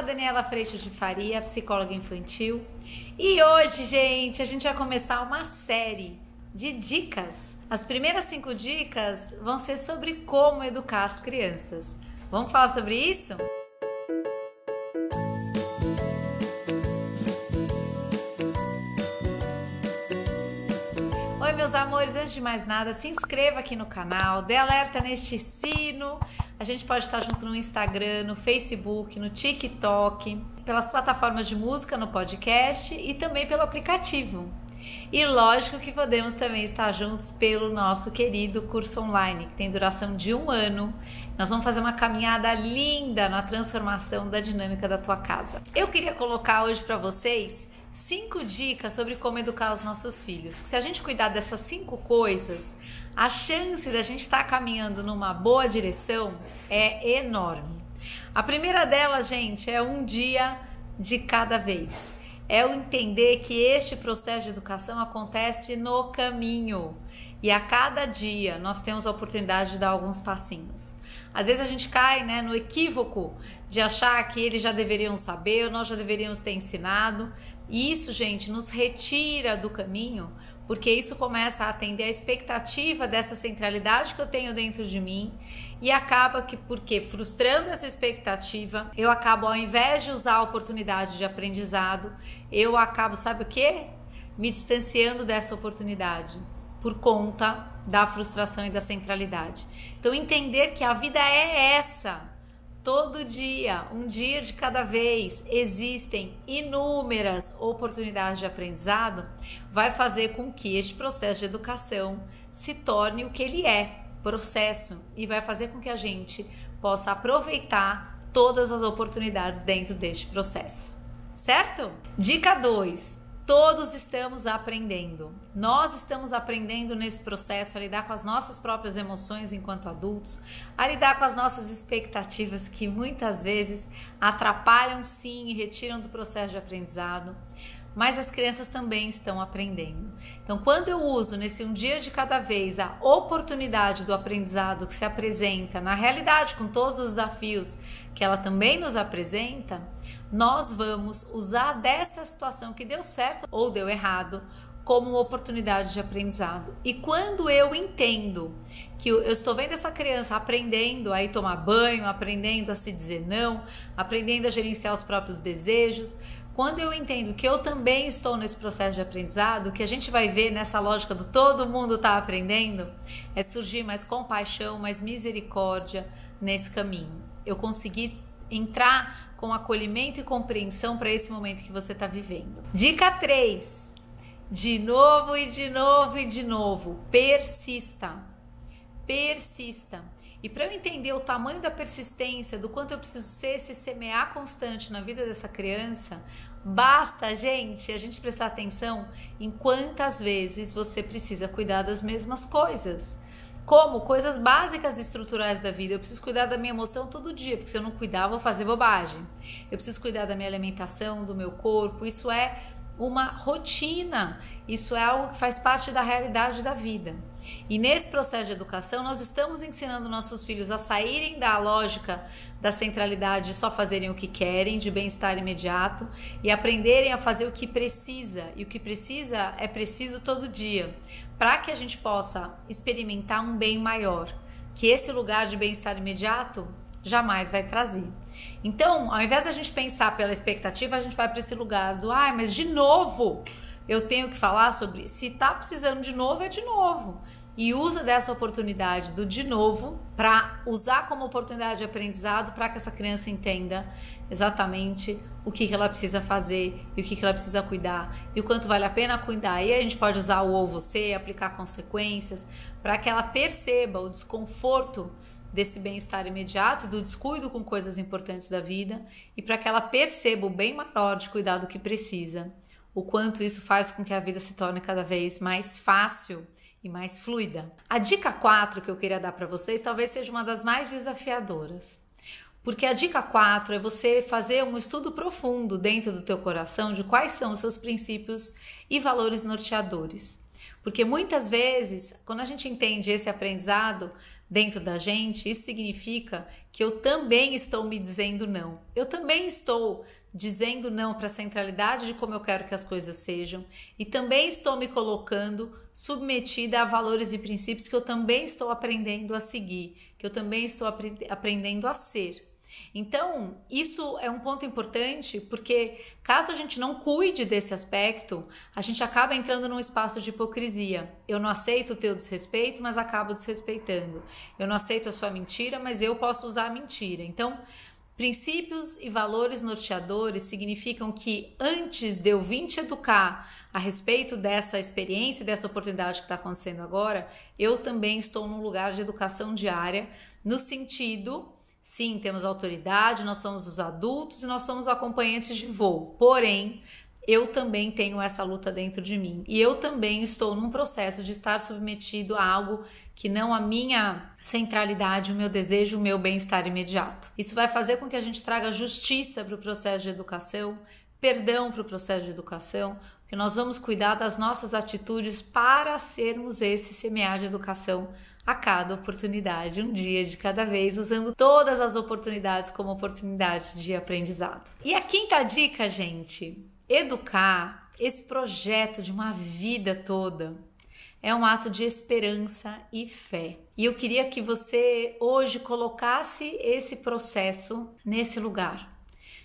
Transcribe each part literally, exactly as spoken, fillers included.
sou a Daniella Freixo de Faria, psicóloga infantil. E hoje, gente, a gente vai começar uma série de dicas. As primeiras cinco dicas vão ser sobre como educar as crianças. Vamos falar sobre isso? Oi, meus amores, antes de mais nada, se inscreva aqui no canal, dê alerta neste sino. A gente pode estar junto no Instagram, no Facebook, no TikTok, pelas plataformas de música, no podcast e também pelo aplicativo. E lógico que podemos também estar juntos pelo nosso querido curso online, que tem duração de um ano. Nós vamos fazer uma caminhada linda na transformação da dinâmica da tua casa. Eu queria colocar hoje para vocês cinco dicas sobre como educar os nossos filhos. Que se a gente cuidar dessas cinco coisas, a chance da gente estar caminhando numa boa direção é enorme. A primeira delas, gente, é um dia de cada vez. É o entender que este processo de educação acontece no caminho. E a cada dia nós temos a oportunidade de dar alguns passinhos. Às vezes a gente cai, né, no equívoco de achar que eles já deveriam saber, ou nós já deveríamos ter ensinado. E isso, gente, nos retira do caminho, porque isso começa a atender a expectativa dessa centralidade que eu tenho dentro de mim e acaba que, porque frustrando essa expectativa, eu acabo, ao invés de usar a oportunidade de aprendizado, eu acabo, sabe o quê? Me distanciando dessa oportunidade por conta da frustração e da centralidade. Então, entender que a vida é essa. Todo dia, um dia de cada vez, existem inúmeras oportunidades de aprendizado, vai fazer com que este processo de educação se torne o que ele é, processo, e vai fazer com que a gente possa aproveitar todas as oportunidades dentro deste processo, certo? Dica dois. Todos estamos aprendendo. Nós estamos aprendendo nesse processo a lidar com as nossas próprias emoções enquanto adultos, a lidar com as nossas expectativas que muitas vezes atrapalham sim e retiram do processo de aprendizado, mas as crianças também estão aprendendo. Então, quando eu uso nesse um dia de cada vez a oportunidade do aprendizado que se apresenta na realidade com todos os desafios que ela também nos apresenta, nós vamos usar dessa situação que deu certo ou deu errado como uma oportunidade de aprendizado. E quando eu entendo que eu estou vendo essa criança aprendendo a ir tomar banho, aprendendo a se dizer não, aprendendo a gerenciar os próprios desejos, quando eu entendo que eu também estou nesse processo de aprendizado, o que a gente vai ver nessa lógica do todo mundo está aprendendo é surgir mais compaixão, mais misericórdia nesse caminho. Eu consegui entrar com acolhimento e compreensão para esse momento que você está vivendo. Dica três. De novo e de novo e de novo. Persista. Persista. E para eu entender o tamanho da persistência, do quanto eu preciso ser esse semear constante na vida dessa criança, basta, gente, a gente prestar atenção em quantas vezes você precisa cuidar das mesmas coisas. Como coisas básicas e estruturais da vida. Eu preciso cuidar da minha emoção todo dia, porque se eu não cuidar, eu vou fazer bobagem. Eu preciso cuidar da minha alimentação, do meu corpo. Isso é uma rotina. Isso é algo que faz parte da realidade da vida. E nesse processo de educação, nós estamos ensinando nossos filhos a saírem da lógica da centralidade de só fazerem o que querem, de bem-estar imediato, e aprenderem a fazer o que precisa. E o que precisa é preciso todo dia, para que a gente possa experimentar um bem maior, que esse lugar de bem-estar imediato jamais vai trazer. Então, ao invés da gente pensar pela expectativa, a gente vai para esse lugar do, ai, mas de novo eu tenho que falar sobre, se tá precisando de novo, é de novo. E usa dessa oportunidade do de novo para usar como oportunidade de aprendizado para que essa criança entenda exatamente o que, que ela precisa fazer e o que, que ela precisa cuidar e o quanto vale a pena cuidar. E a gente pode usar o ou você, aplicar consequências para que ela perceba o desconforto desse bem-estar imediato, do descuido com coisas importantes da vida e para que ela perceba o bem maior de cuidar do que precisa. O quanto isso faz com que a vida se torne cada vez mais fácil e mais fluida. A dica quatro que eu queria dar para vocês talvez seja uma das mais desafiadoras. Porque a dica quatro é você fazer um estudo profundo dentro do teu coração de quais são os seus princípios e valores norteadores. Porque muitas vezes, quando a gente entende esse aprendizado dentro da gente, isso significa que eu também estou me dizendo não. Eu também estou dizendo não para a centralidade de como eu quero que as coisas sejam e também estou me colocando submetida a valores e princípios que eu também estou aprendendo a seguir, que eu também estou apre- aprendendo a ser. Então, isso é um ponto importante, porque caso a gente não cuide desse aspecto, a gente acaba entrando num espaço de hipocrisia. Eu não aceito o teu desrespeito, mas acabo desrespeitando. Eu não aceito a sua mentira, mas eu posso usar a mentira. Então, princípios e valores norteadores significam que antes de eu vir te educar a respeito dessa experiência, dessa oportunidade que está acontecendo agora, eu também estou num lugar de educação diária, no sentido... Sim, temos autoridade, nós somos os adultos e nós somos acompanhantes de voo. Porém, eu também tenho essa luta dentro de mim. E eu também estou num processo de estar submetido a algo que não a minha centralidade, o meu desejo, o meu bem-estar imediato. Isso vai fazer com que a gente traga justiça para o processo de educação, perdão para o processo de educação, porque nós vamos cuidar das nossas atitudes para sermos esse semear de educação a cada oportunidade, um dia de cada vez, usando todas as oportunidades como oportunidade de aprendizado. E a quinta dica, gente, educar, esse projeto de uma vida toda, é um ato de esperança e fé. E eu queria que você hoje colocasse esse processo nesse lugar,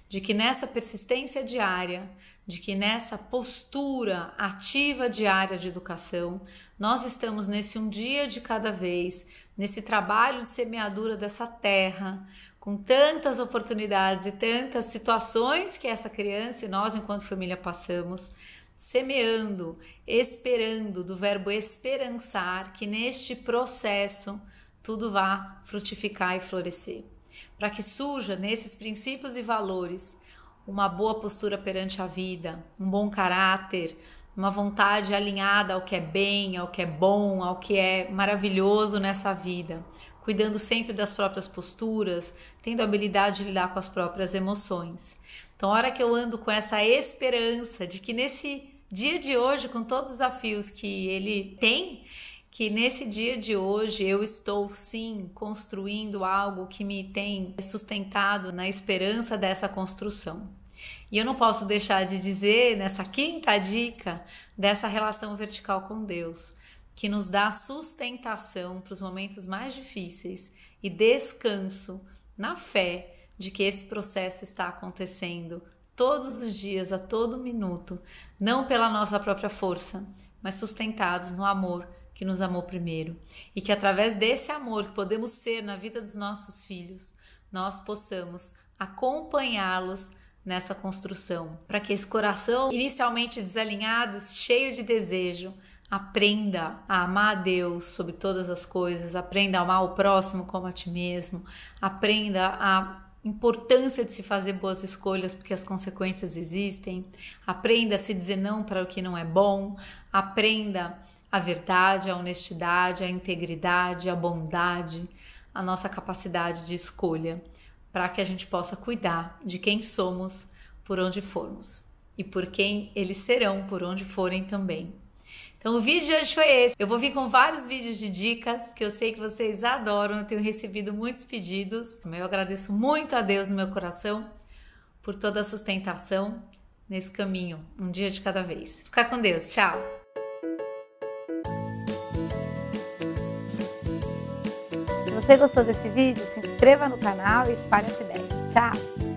de que nessa persistência diária, de que nessa postura ativa diária de educação, nós estamos nesse um dia de cada vez, nesse trabalho de semeadura dessa terra, com tantas oportunidades e tantas situações que essa criança e nós, enquanto família, passamos, semeando, esperando, do verbo esperançar, que neste processo tudo vá frutificar e florescer. Para que surja nesses princípios e valores uma boa postura perante a vida, um bom caráter, uma vontade alinhada ao que é bem, ao que é bom, ao que é maravilhoso nessa vida, cuidando sempre das próprias posturas, tendo a habilidade de lidar com as próprias emoções. Então, a hora que eu ando com essa esperança de que nesse dia de hoje, com todos os desafios que ele tem, que nesse dia de hoje eu estou sim construindo algo que me tem sustentado na esperança dessa construção. E eu não posso deixar de dizer nessa quinta dica dessa relação vertical com Deus, que nos dá sustentação para os momentos mais difíceis e descanso na fé de que esse processo está acontecendo todos os dias, a todo minuto, não pela nossa própria força, mas sustentados no amor que nos amou primeiro, e que através desse amor que podemos ser na vida dos nossos filhos, nós possamos acompanhá-los nessa construção, para que esse coração inicialmente desalinhado, cheio de desejo, aprenda a amar a Deus sobre todas as coisas, aprenda a amar o próximo como a ti mesmo, aprenda a importância de se fazer boas escolhas porque as consequências existem, aprenda a se dizer não para o que não é bom, aprenda a verdade, a honestidade, a integridade, a bondade, a nossa capacidade de escolha, para que a gente possa cuidar de quem somos por onde formos e por quem eles serão por onde forem também. Então o vídeo de hoje foi esse. Eu vou vir com vários vídeos de dicas, porque eu sei que vocês adoram, eu tenho recebido muitos pedidos. Eu agradeço muito a Deus no meu coração por toda a sustentação nesse caminho, um dia de cada vez. Fica com Deus, tchau! Se você gostou desse vídeo, se inscreva no canal e espalhe essa ideia. Tchau!